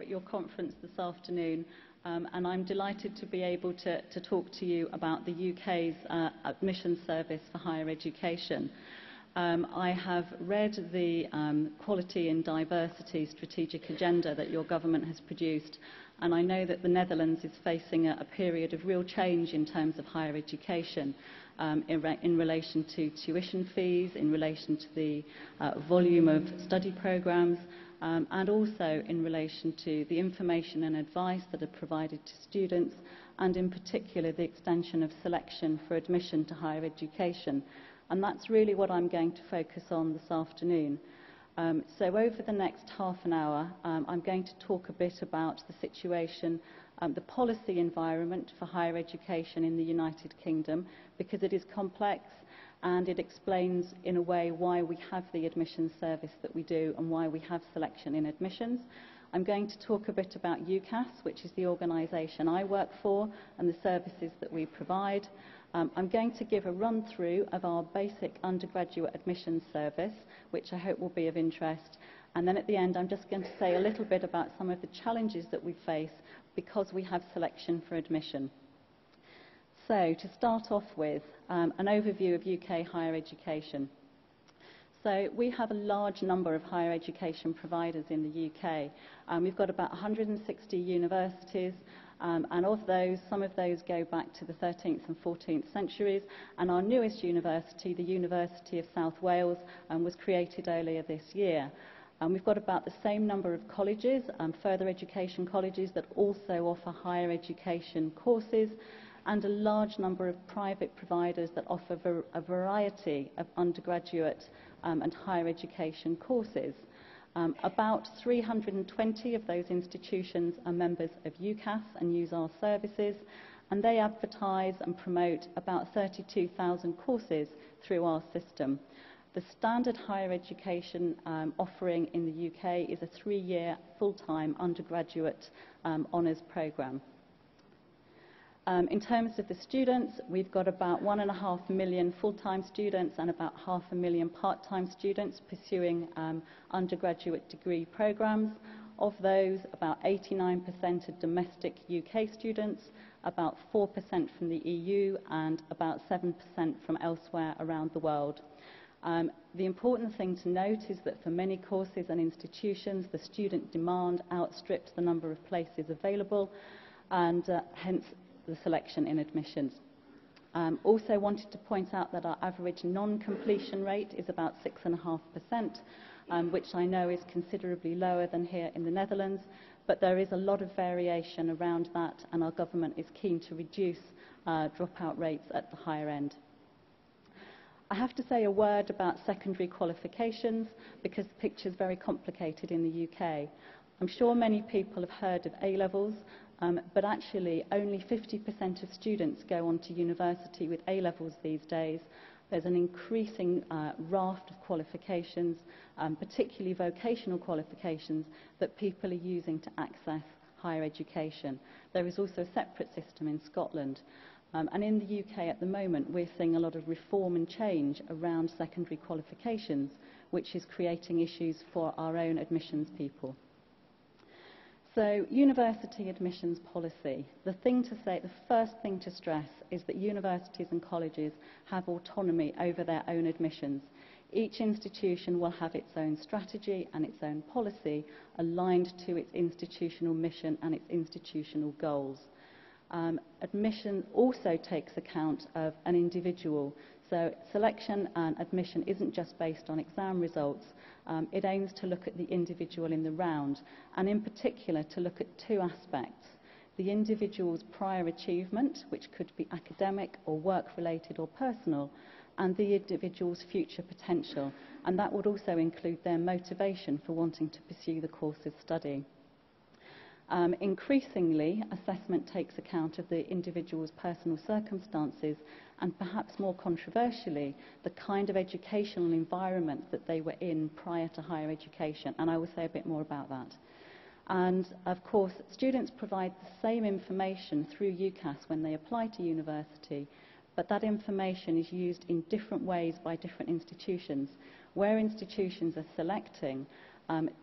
At your conference this afternoon, and I'm delighted to be able to talk to you about the UCAS admission service for higher education. I have read the Quality and Diversity Strategic Agenda that your government has produced, and I know that the Netherlands is facing a period of real change in terms of higher education in relation to tuition fees, in relation to the volume of study programmes, and also in relation to the information and advice that are provided to students, and in particular the extension of selection for admission to higher education. And that's really what I'm going to focus on this afternoon. So over the next half an hour, I'm going to talk a bit about the situation, the policy environment for higher education in the United Kingdom, because it is complex and it explains in a way why we have the admissions service that we do and why we have selection in admissions. I'm going to talk a bit about UCAS, which is the organisation I work for and the services that we provide. I'm going to give a run-through of our basic undergraduate admissions service, which I hope will be of interest. And then at the end, I'm just going to say a little bit about some of the challenges that we face because we have selection for admission. So, to start off with, an overview of UK higher education. So we have a large number of higher education providers in the UK. We've got about 160 universities, and of those, some of those go back to the 13th and 14th centuries, and our newest university, the University of South Wales, was created earlier this year. We've got about the same number of colleges, further education colleges that also offer higher education courses, and a large number of private providers that offer a variety of undergraduate and higher education courses. About 320 of those institutions are members of UCAS and use our services, and they advertise and promote about 32,000 courses through our system. The standard higher education offering in the UK is a 3-year full-time undergraduate honours programme. In terms of the students, we've got about 1.5 million full-time students and about 500,000 part-time students pursuing undergraduate degree programmes. Of those, about 89% are domestic UK students, about 4% from the EU, and about 7% from elsewhere around the world. The important thing to note is that for many courses and institutions, the student demand outstrips the number of places available, and hence the selection in admissions. Also wanted to point out that our average non-completion rate is about 6.5%, which I know is considerably lower than here in the Netherlands, but there is a lot of variation around that, and our government is keen to reduce dropout rates at the higher end. I have to say a word about secondary qualifications, because the picture is very complicated in the UK. I'm sure many people have heard of A-levels, but actually only 50% of students go on to university with A-levels these days. There's an increasing raft of qualifications, particularly vocational qualifications, that people are using to access higher education. There is also a separate system in Scotland. And in the UK at the moment, we're seeing a lot of reform and change around secondary qualifications, which is creating issues for our own admissions people. So, university admissions policy. The first thing to stress is that universities and colleges have autonomy over their own admissions. Each institution will have its own strategy and its own policy aligned to its institutional mission and its institutional goals. Admission also takes account of an individual. So selection and admission isn't just based on exam results. It aims to look at the individual in the round, and in particular to look at two aspects: the individual's prior achievement, which could be academic or work-related or personal, and the individual's future potential. And that would also include their motivation for wanting to pursue the course of study. Increasingly, assessment takes account of the individual's personal circumstances and, perhaps more controversially, the kind of educational environment that they were in prior to higher education, and I will say a bit more about that. And, of course, students provide the same information through UCAS when they apply to university, but that information is used in different ways by different institutions. Where institutions are selecting,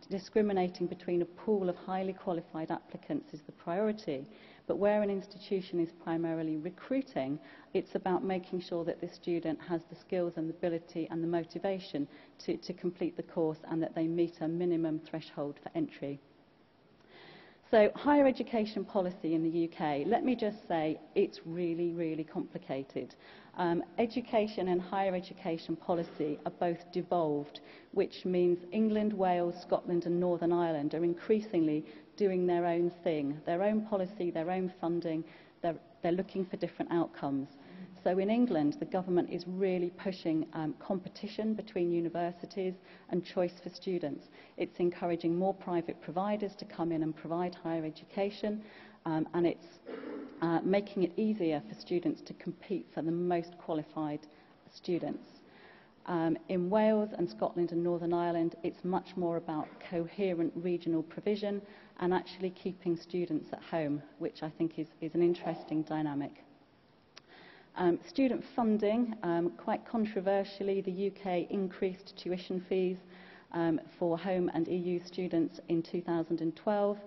Discriminating between a pool of highly qualified applicants is the priority, but where an institution is primarily recruiting, it's about making sure that the student has the skills and the ability and the motivation to complete the course, and that they meet a minimum threshold for entry. So higher education policy in the UK, let me just say it's really, really complicated. Education and higher education policy are both devolved, which means England, Wales, Scotland and Northern Ireland are increasingly doing their own thing, their own policy, their own funding, they're looking for different outcomes. So in England, the government is really pushing competition between universities and choice for students. It's encouraging more private providers to come in and provide higher education, and it's making it easier for students to compete for the most qualified students. In Wales and Scotland and Northern Ireland, it's much more about coherent regional provision and actually keeping students at home, which I think is an interesting dynamic. Student funding, quite controversially, the UK increased tuition fees for home and EU students in 2012.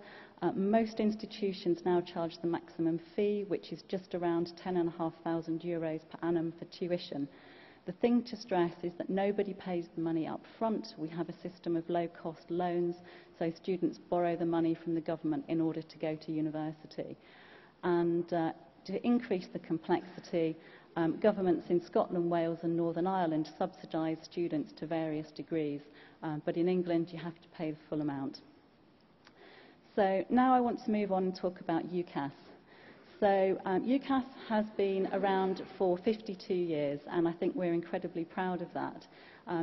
Most institutions now charge the maximum fee, which is just around €10,500 per annum for tuition. The thing to stress is that nobody pays the money up front. We have a system of low-cost loans, so students borrow the money from the government in order to go to university. And to increase the complexity, governments in Scotland, Wales and Northern Ireland subsidise students to various degrees, but in England you have to pay the full amount. So now I want to move on and talk about UCAS. So UCAS has been around for 52 years, and I think we're incredibly proud of that,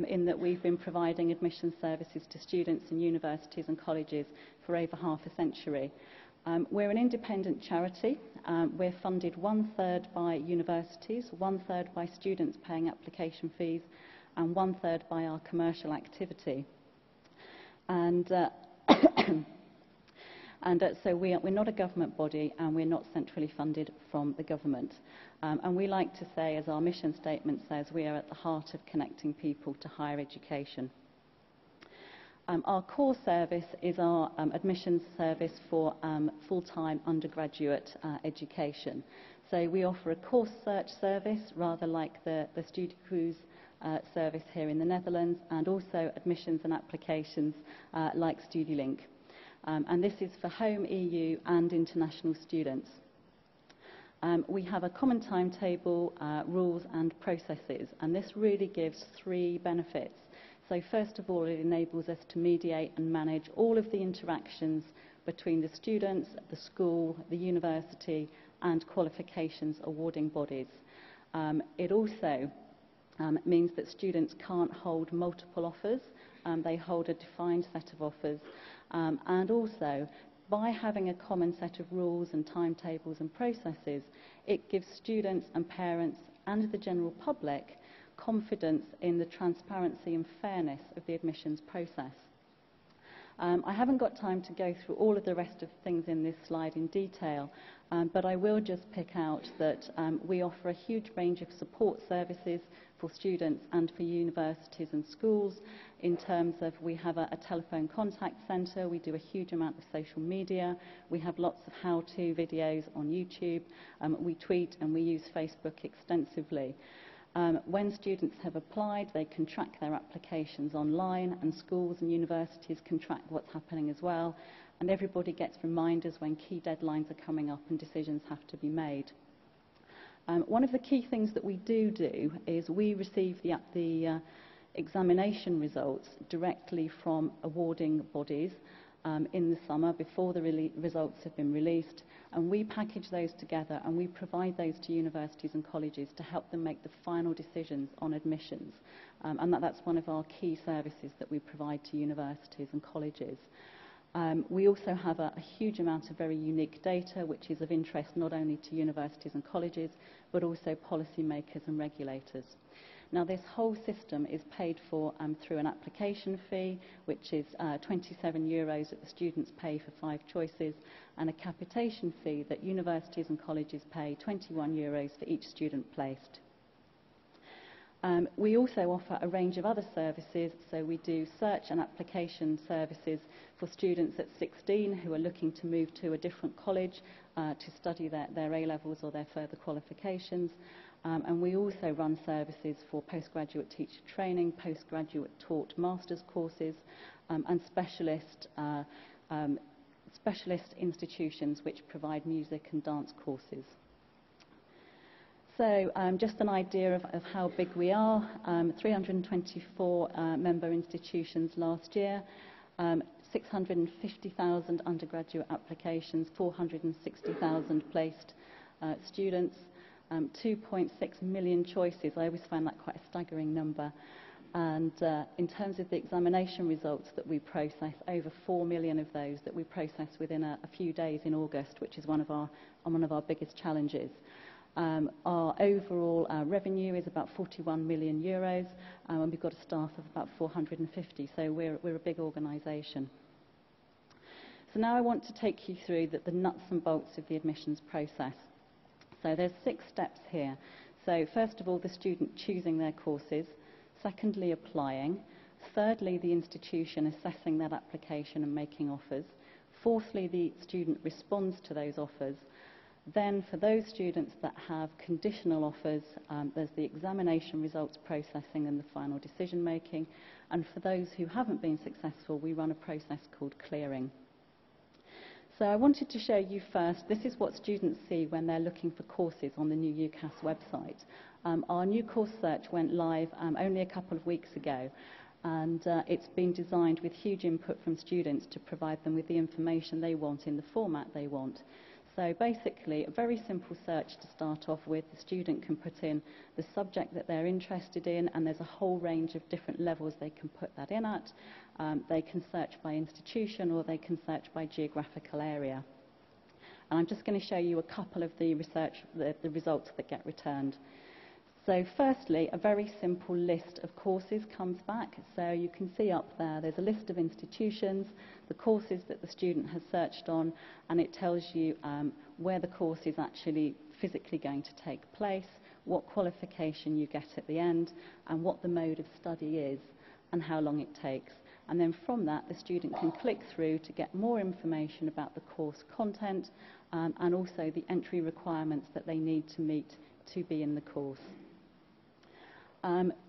in that we've been providing admission services to students in universities and colleges for over half a century. We're an independent charity. We're funded one-third by universities, one-third by students paying application fees, and one-third by our commercial activity. And, so we're not a government body, and we're not centrally funded from the government. And we like to say, as our mission statement says, we are at the heart of connecting people to higher education. Our core service is our admissions service for full-time undergraduate education. So we offer a course search service, rather like the StudieKeuze service here in the Netherlands, and also admissions and applications like StudiLink. And this is for home, EU and international students. We have a common timetable, rules and processes, and this really gives three benefits. So first of all, it enables us to mediate and manage all of the interactions between the students, the school, the university, and qualifications awarding bodies. It also means that students can't hold multiple offers. They hold a defined set of offers. And also, by having a common set of rules and timetables and processes, it gives students and parents and the general public confidence in the transparency and fairness of the admissions process. I haven't got time to go through all of the rest of the things in this slide in detail, but I will just pick out that we offer a huge range of support services for students and for universities and schools, in terms of we have a telephone contact centre, we do a huge amount of social media, we have lots of how-to videos on YouTube, we tweet and we use Facebook extensively. When students have applied, they can track their applications online, and schools and universities can track what's happening as well, and everybody gets reminders when key deadlines are coming up and decisions have to be made. One of the key things that we do is we receive the examination results directly from awarding bodies in the summer before the results have been released, and we package those together and we provide those to universities and colleges to help them make the final decisions on admissions, and that's one of our key services that we provide to universities and colleges. We also have a huge amount of very unique data which is of interest not only to universities and colleges but also policymakers and regulators. Now, this whole system is paid for through an application fee, which is €27 that the students pay for 5 choices, and a capitation fee that universities and colleges pay, €21 for each student placed. We also offer a range of other services, so we do search and application services for students at 16 who are looking to move to a different college to study their A-levels or their further qualifications. And we also run services for postgraduate teacher training, postgraduate taught master's courses, and specialist institutions which provide music and dance courses. So just an idea of how big we are, 324 member institutions last year, 650,000 undergraduate applications, 460,000 placed students, 2.6 million choices. I always find that quite a staggering number. And in terms of the examination results that we process, over 4 million of those that we process within a few days in August, which is one of our biggest challenges. Our overall revenue is about 41 million euros, and we've got a staff of about 450, so we're a big organisation. So now I want to take you through the nuts and bolts of the admissions process. So there's 6 steps here. So first of all, the student choosing their courses. Secondly, applying. Thirdly, the institution assessing that application and making offers. Fourthly, the student responds to those offers. Then for those students that have conditional offers, there's the examination results processing and the final decision making. And for those who haven't been successful, we run a process called clearing. So I wanted to show you first, this is what students see when they're looking for courses on the new UCAS website. Our new course search went live only a couple of weeks ago, and it's been designed with huge input from students to provide them with the information they want in the format they want. So basically, a very simple search to start off with. The student can put in the subject that they're interested in, and there's a whole range of different levels they can put that in at. They can search by institution, or they can search by geographical area. And I'm just going to show you a couple of the research, the results that get returned. So firstly, a very simple list of courses comes back. So you can see up there's a list of institutions, the courses that the student has searched on, and it tells you where the course is actually physically going to take place, what qualification you get at the end, and what the mode of study is, and how long it takes. And then from that, the student can click through to get more information about the course content, and also the entry requirements that they need to meet to be in the course.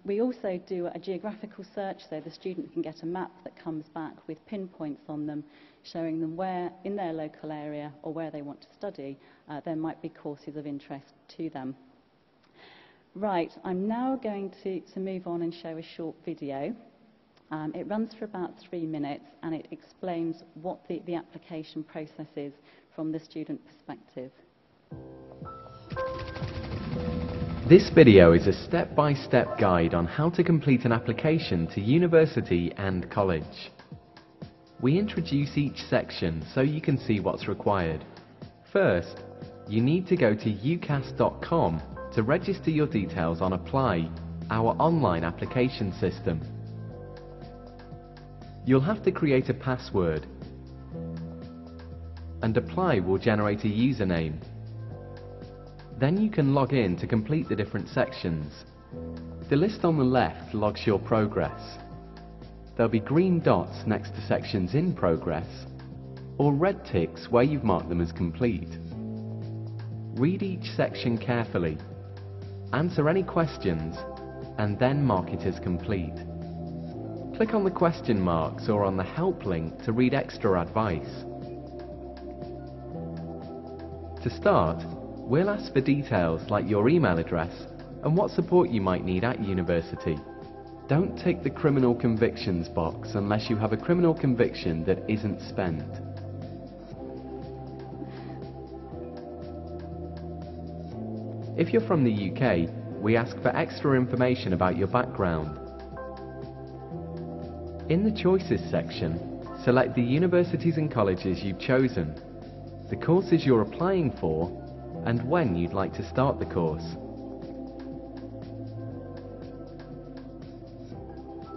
We also do a geographical search, so the student can get a map that comes back with pinpoints on them, showing them where in their local area or where they want to study there might be courses of interest to them. Right, I'm now going to move on and show a short video. It runs for about 3 minutes, and it explains what the application process is from the student perspective. This video is a step-by-step guide on how to complete an application to university and college. We introduce each section so you can see what's required. First, you need to go to ucas.com to register your details on Apply, our online application system. You'll have to create a password, and Apply will generate a username. Then you can log in to complete the different sections. The list on the left logs your progress. There'll be green dots next to sections in progress, or red ticks where you've marked them as complete. Read each section carefully, answer any questions, and then mark it as complete. Click on the question marks or on the help link to read extra advice. To start, we'll ask for details like your email address and what support you might need at university. Don't tick the criminal convictions box unless you have a criminal conviction that isn't spent. If you're from the UK, we ask for extra information about your background. In the Choices section, select the universities and colleges you've chosen, the courses you're applying for, and when you'd like to start the course.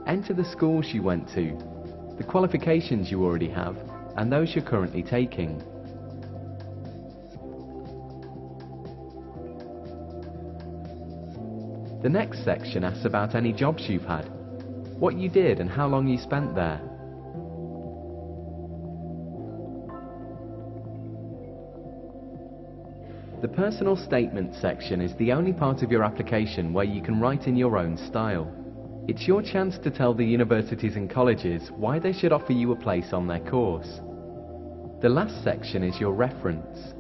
Enter the schools you went to, the qualifications you already have, and those you're currently taking. The next section asks about any jobs you've had, what you did and how long you spent there. The personal statement section is the only part of your application where you can write in your own style. It's your chance to tell the universities and colleges why they should offer you a place on their course. The last section is your reference.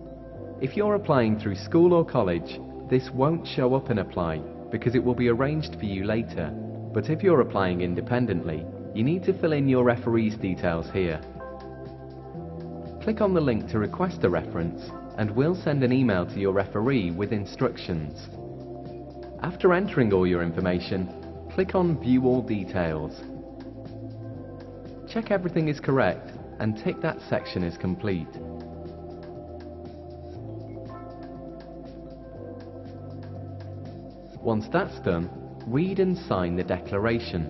If you're applying through school or college, this won't show up in Apply because it will be arranged for you later. But if you're applying independently, you need to fill in your referee's details here. Click on the link to request a reference and we'll send an email to your referee with instructions. After entering all your information, click on View All Details. Check everything is correct and tick that section is complete. Once that's done, read and sign the declaration.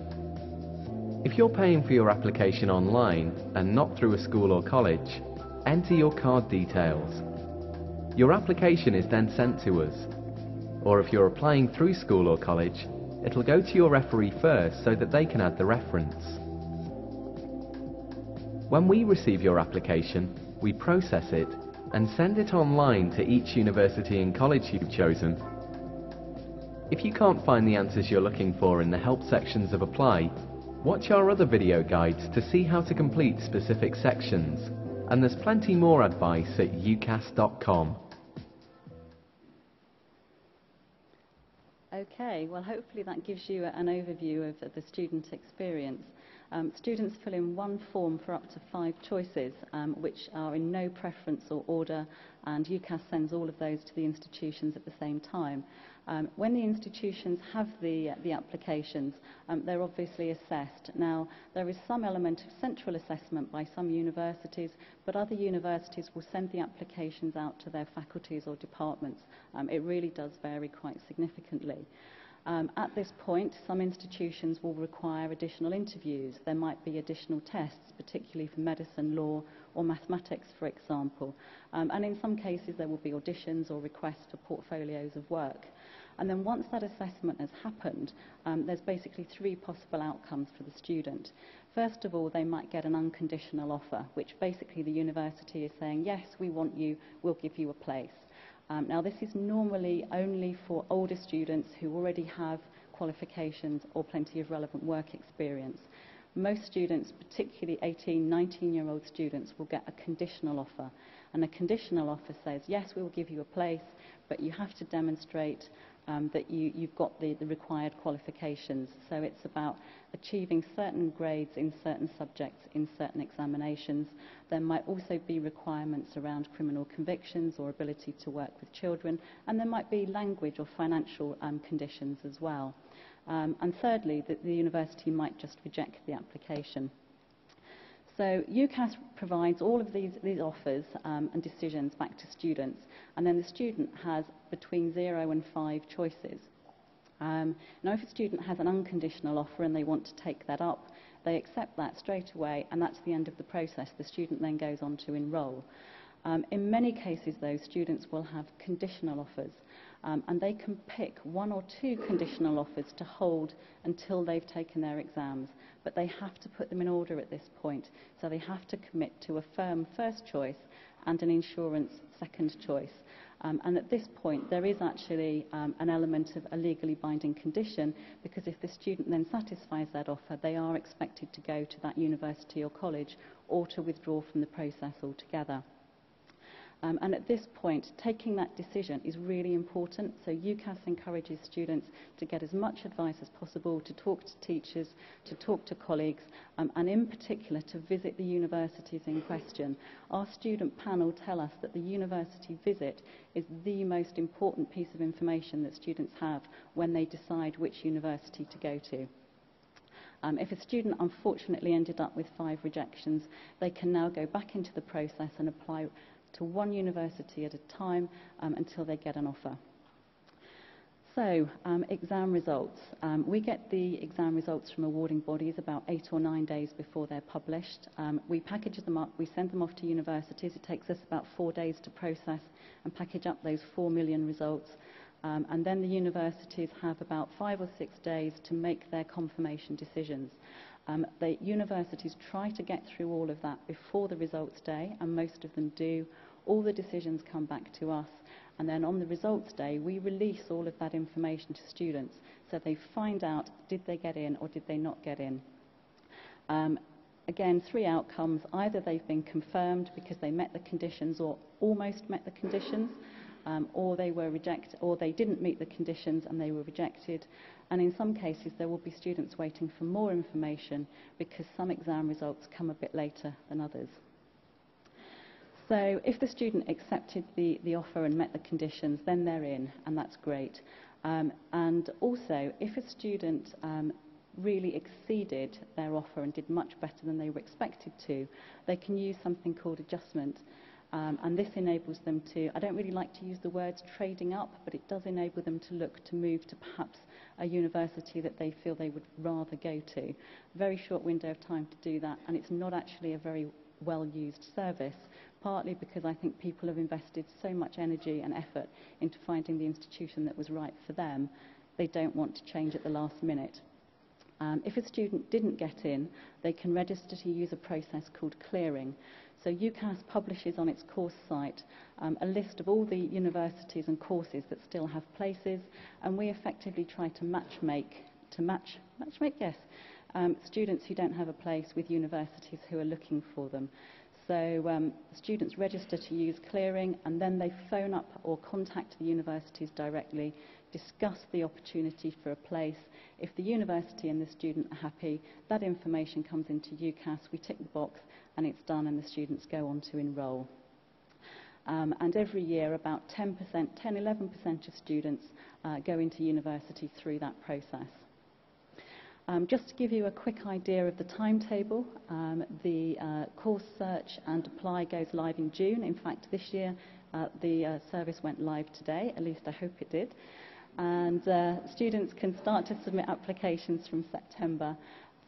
If you're paying for your application online and not through a school or college, enter your card details. Your application is then sent to us. Or if you're applying through school or college, it'll go to your referee first so that they can add the reference. When we receive your application, we process it and send it online to each university and college you've chosen. If you can't find the answers you're looking for in the help sections of Apply, watch our other video guides to see how to complete specific sections. And there's plenty more advice at UCAS.com. Okay, well hopefully that gives you an overview of the student experience. Students fill in one form for up to 5 choices, which are in no preference or order, and UCAS sends all of those to the institutions at the same time. When the institutions have the applications, they're obviously assessed. Now, there is some element of central assessment by some universities, but other universities will send the applications out to their faculties or departments. It really does vary quite significantly. At this point, some institutions will require additional interviews. There might be additional tests, particularly for medicine, law or mathematics, for example. And in some cases, there will be auditions or requests for portfolios of work. And then once that assessment has happened, there's basically 3 possible outcomes for the student. First of all, they might get an unconditional offer, which basically the university is saying, yes, we want you, we'll give you a place. Now, this is normally only for older students who already have qualifications or plenty of relevant work experience. Most students, particularly 18, 19-year-old students, will get a conditional offer. And a conditional offer says, yes, we will give you a place, but you have to demonstrate that you've got the required qualifications. So it's about achieving certain grades in certain subjects, in certain examinations. There might also be requirements around criminal convictions or ability to work with children, and there might be language or financial conditions as well. And thirdly, that the university might just reject the application. So UCAS provides all of these offers and decisions back to students, and then the student has between 0 and 5 choices. Now if a student has an unconditional offer and they want to take that up, they accept that straight away, and that's the end of the process. The student then goes on to enrol. In many cases, though, students will have conditional offers, and they can pick 1 or 2 conditional offers to hold until they've taken their exams, but they have to put them in order at this point, so they have to commit to a firm first choice and an insurance second choice. And at this point, there is actually an element of a legally binding condition, because if the student then satisfies that offer, they are expected to go to that university or college or to withdraw from the process altogether. And at this point, taking that decision is really important. So UCAS encourages students to get as much advice as possible, to talk to teachers, to talk to colleagues, and in particular to visit the universities in question. Our student panel tell us that the university visit is the most important piece of information that students have when they decide which university to go to. If a student unfortunately ended up with 5 rejections, they can now go back into the process and apply to one university at a time until they get an offer. So, exam results. We get the exam results from awarding bodies about 8 or 9 days before they're published. We package them up, we send them off to universities. It takes us about 4 days to process and package up those 4 million results. And then the universities have about 5 or 6 days to make their confirmation decisions. The universities try to get through all of that before the results day, and most of them do. All the decisions come back to us, and then on the results day we release all of that information to students so they find out did they get in or did they not get in. Again, 3 outcomes: either they've been confirmed because they met the conditions or almost met the conditions, or they were rejected, or they didn't meet the conditions and they were rejected. And in some cases there will be students waiting for more information because some exam results come a bit later than others. So if the student accepted the offer and met the conditions, then they're in, and that's great. And also, if a student really exceeded their offer and did much better than they were expected to, they can use something called adjustment. And this enables them to, I don't really like to use the words trading up, but it does enable them to look to move to perhaps a university that they feel they would rather go to. Very short window of time to do that, and it's not actually a very well-used service, partly because I think people have invested so much energy and effort into finding the institution that was right for them. They don't want to change at the last minute. If a student didn't get in, they can register to use a process called clearing. So UCAS publishes on its course site a list of all the universities and courses that still have places, and we effectively try to match make students who don't have a place with universities who are looking for them. So students register to use clearing, and then they phone up or contact the universities directly, discuss the opportunity for a place. If the university and the student are happy, that information comes into UCAS, we tick the box, and it's done, and the students go on to enrol. And every year, about 10–11% of students go into university through that process. Just to give you a quick idea of the timetable, the course search and apply goes live in June. In fact, this year the service went live today, at least I hope it did. And students can start to submit applications from September.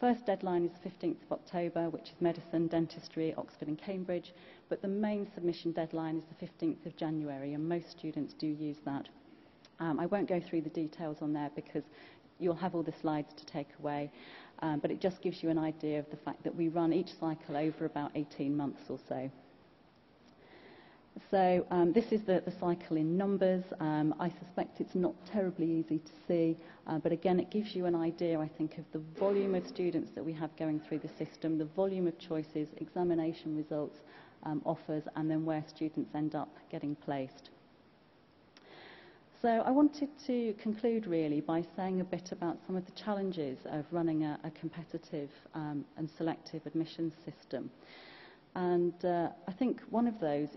First deadline is 15th of October, which is medicine, dentistry, Oxford and Cambridge. But the main submission deadline is the 15th of January, and most students do use that. I won't go through the details on there because you'll have all the slides to take away, but it just gives you an idea of the fact that we run each cycle over about 18 months or so. So this is the cycle in numbers. I suspect it's not terribly easy to see, but again it gives you an idea, I think, of the volume of students that we have going through the system, the volume of choices, examination results, offers, and then where students end up getting placed. So I wanted to conclude really by saying a bit about some of the challenges of running a competitive and selective admissions system. And I think one of those,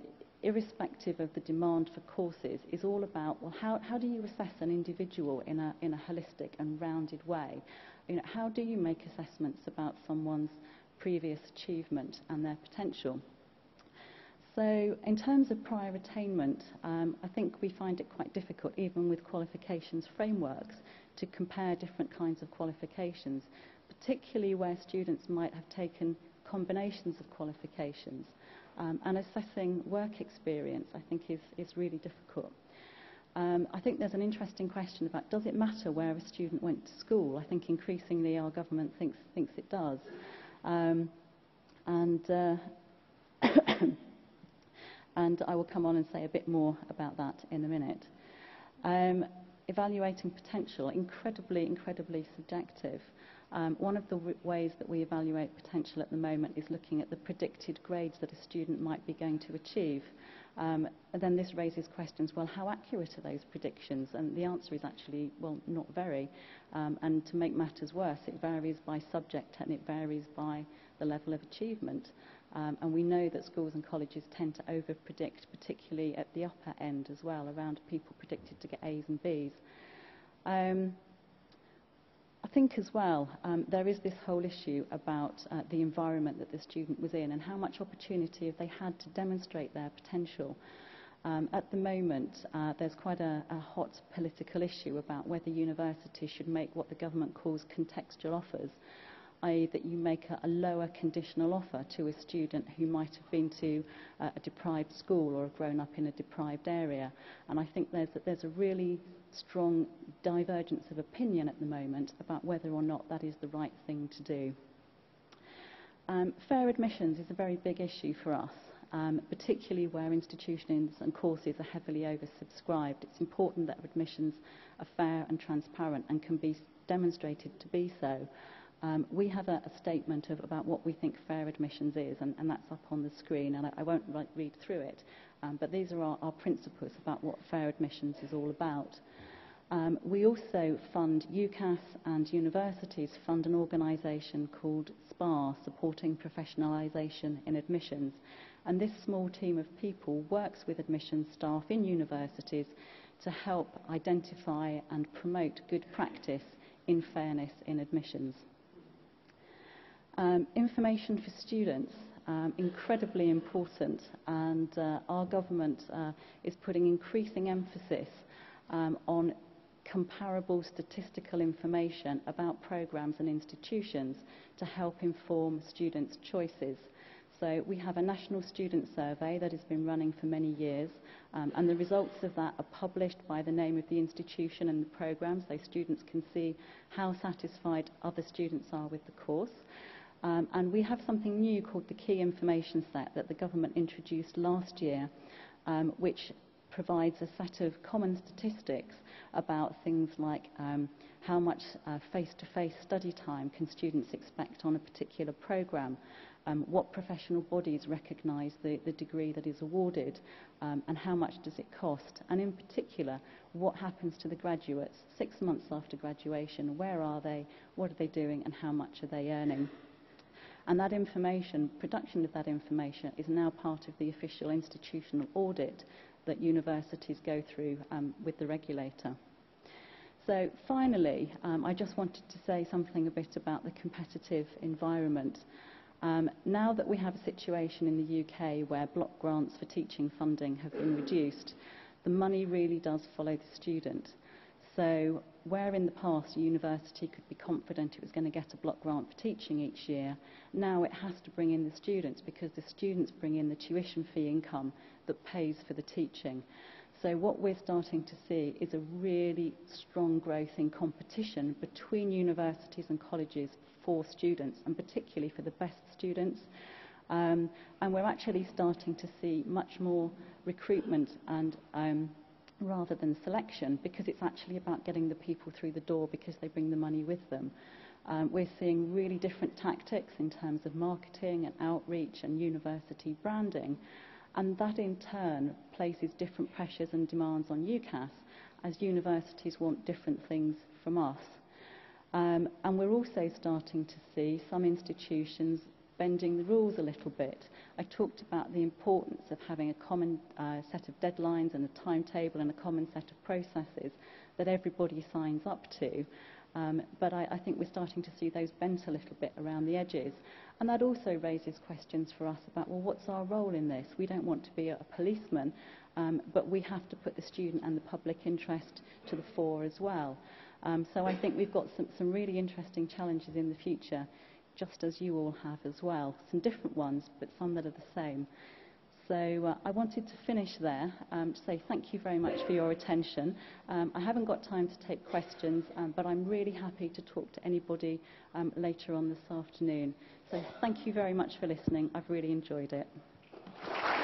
irrespective of the demand for courses, is all about, well, how do you assess an individual in a holistic and rounded way? You know, how do you make assessments about someone's previous achievement and their potential? So in terms of prior attainment, I think we find it quite difficult, even with qualifications frameworks, to compare different kinds of qualifications, particularly where students might have taken combinations of qualifications. And assessing work experience, I think, is really difficult. I think there's an interesting question about, does it matter where a student went to school? I think increasingly our government thinks it does. And I will come on and say a bit more about that in a minute. Evaluating potential, incredibly subjective. One of the ways that we evaluate potential at the moment is looking at the predicted grades that a student might be going to achieve. And then this raises questions, well, how accurate are those predictions? And the answer is actually, well, not very. And to make matters worse, it varies by subject and it varies by the level of achievement. And we know that schools and colleges tend to over-predict, particularly at the upper end as well, around people predicted to get A's and B's. I think as well, there is this whole issue about the environment that the student was in and how much opportunity have they had to demonstrate their potential. At the moment, there's quite a hot political issue about whether universities should make what the government calls contextual offers. i.e. that you make a lower conditional offer to a student who might have been to a deprived school or grown up in a deprived area. And I think there's a really strong divergence of opinion at the moment about whether or not that is the right thing to do. Fair admissions is a very big issue for us, particularly where institutions and courses are heavily oversubscribed. It's important that admissions are fair and transparent and can be demonstrated to be so. We have a statement about what we think fair admissions is, and that's up on the screen, and I won't read through it, but these are our principles about what fair admissions is all about. We also fund, UCAS and universities fund an organisation called SPAR, Supporting Professionalisation in Admissions, and this small team of people works with admissions staff in universities to help identify and promote good practice in fairness in admissions. Information for students, incredibly important, and our government is putting increasing emphasis on comparable statistical information about programmes and institutions to help inform students' choices. So we have a national student survey that has been running for many years, and the results of that are published by the name of the institution and the programme, so students can see how satisfied other students are with the course. And we have something new called the Key Information Set that the government introduced last year, which provides a set of common statistics about things like how much face-to-face study time can students expect on a particular programme, what professional bodies recognise the degree that is awarded, and how much does it cost, and in particular what happens to the graduates 6 months after graduation, where are they, what are they doing, and how much are they earning. And that information, production of that information, is now part of the official institutional audit that universities go through with the regulator. So finally, I just wanted to say something a bit about the competitive environment. Now that we have a situation in the UK where block grants for teaching funding have been reduced, the money really does follow the student. So where in the past a university could be confident it was going to get a block grant for teaching each year, now it has to bring in the students, because the students bring in the tuition fee income that pays for the teaching. So what we're starting to see is a really strong growth in competition between universities and colleges for students, and particularly for the best students. And we're actually starting to see much more recruitment and rather than selection, because it's actually about getting the people through the door because they bring the money with them. We're seeing really different tactics in terms of marketing and outreach and university branding, and that in turn places different pressures and demands on UCAS, as universities want different things from us. And we're also starting to see some institutions bending the rules a little bit. I talked about the importance of having a common set of deadlines and a timetable and a common set of processes that everybody signs up to, but I think we're starting to see those bent a little bit around the edges, and that also raises questions for us about, well, what's our role in this? We don't want to be a policeman, but we have to put the student and the public interest to the fore as well. So I think we've got some really interesting challenges in the future, just as you all have as well. Some different ones, but some that are the same. So I wanted to finish there to say thank you very much for your attention. I haven't got time to take questions, but I'm really happy to talk to anybody later on this afternoon. So thank you very much for listening. I've really enjoyed it.